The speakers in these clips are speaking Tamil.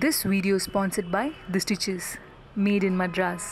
This video is sponsored by The Stitches, made in Madras.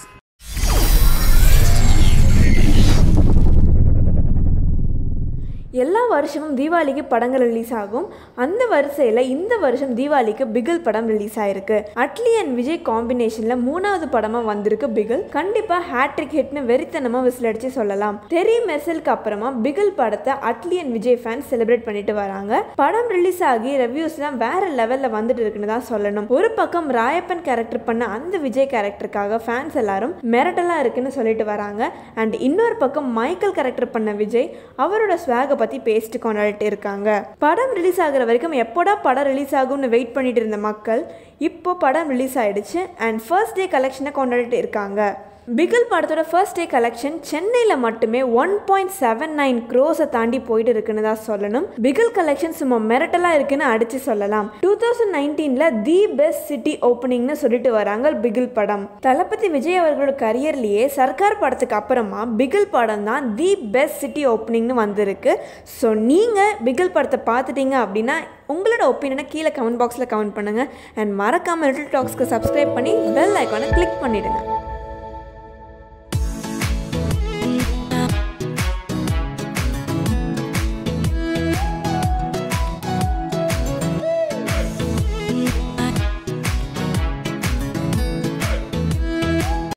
எல்லா வருஷமும் தீபாவளிக்கு படங்கள் ரிலீஸ் ஆகும். அந்த வரிசையில் இந்த வருஷம் தீபாவளிக்கு பிகில் படம் ரிலீஸ் ஆயிருக்கு. அட்லி அண்ட் விஜய் காம்பினேஷன்ல மூணாவது படமா வந்திருக்கு பிகில். கண்டிப்பா ஹேட்ரிக் ஹிட்னு வெறித்தனமா விசில் அடிச்சு சொல்லலாம். தெரி மெசலுக்கு அப்புறமா பிகில் படத்தை Atlee and Vijay fans celebrate பண்ணிட்டு வராங்க. படம் ரிலீஸ் ஆகி ரிவ்யூஸ்லாம் வேற லெவல்ல வந்துட்டு இருக்குன்னு தான் சொல்லணும். ஒரு பக்கம் ராயப்பன் கேரக்டர் பண்ண அந்த விஜய் கேரக்டருக்காக ஃபேன்ஸ் எல்லாரும் மெரட்டலா இருக்குன்னு சொல்லிட்டு வராங்க. அண்ட் இன்னொரு பக்கம் மைக்கேல் கேரக்டர் பண்ண விஜய் அவரோட ஸ்வாக பத்தி பேஸ்ட் கொண்டாடிட்டு இருக்காங்க. படம் ரிலீஸ் ஆகிற வரைக்கும் எப்போடா படம் ரிலீஸ் ஆகும்னு வெயிட் பண்ணிட்டு இருந்த மக்கள் இப்போ படம் ரிலீஸ் ஆயிடுச்சு அண்ட் ஃபர்ஸ்ட் டே கலெக்ஷனை கொண்டாடிட்டு இருக்காங்க. பிகில் படத்தோட ஃபர்ஸ்ட் டே கலெக்ஷன் சென்னையில் மட்டுமே 1.79 crores தாண்டி போயிட்டு இருக்குன்னு தான் சொல்லணும். பிகில் கலெக்ஷன் சும்மா மெரட்டலாக இருக்குன்னு அடிச்சு சொல்லலாம். 2019ல் தி பெஸ்ட் சிட்டி ஓப்பனிங்னு சொல்லிட்டு வராங்க பிகில் படம். தளபதி விஜய் அவர்களோட கரியர்லேயே சர்க்கார் படத்துக்கு அப்புறமா பிகில் படம் தான் தி பெஸ்ட் சிட்டி ஓப்பனிங்னு வந்திருக்கு. ஸோ நீங்கள் பிகில் படத்தை பார்த்துட்டீங்க அப்படின்னா உங்களோட ஒப்பீனியனை கீழே கமெண்ட் பாக்ஸில் கமெண்ட் பண்ணுங்கள். அண்ட் மறக்காமல் லிட்டில் டாக்ஸ்க்கு சப்ஸ்கிரைப் பண்ணி பெல் ஐக்கானை கிளிக் பண்ணிவிடுங்க.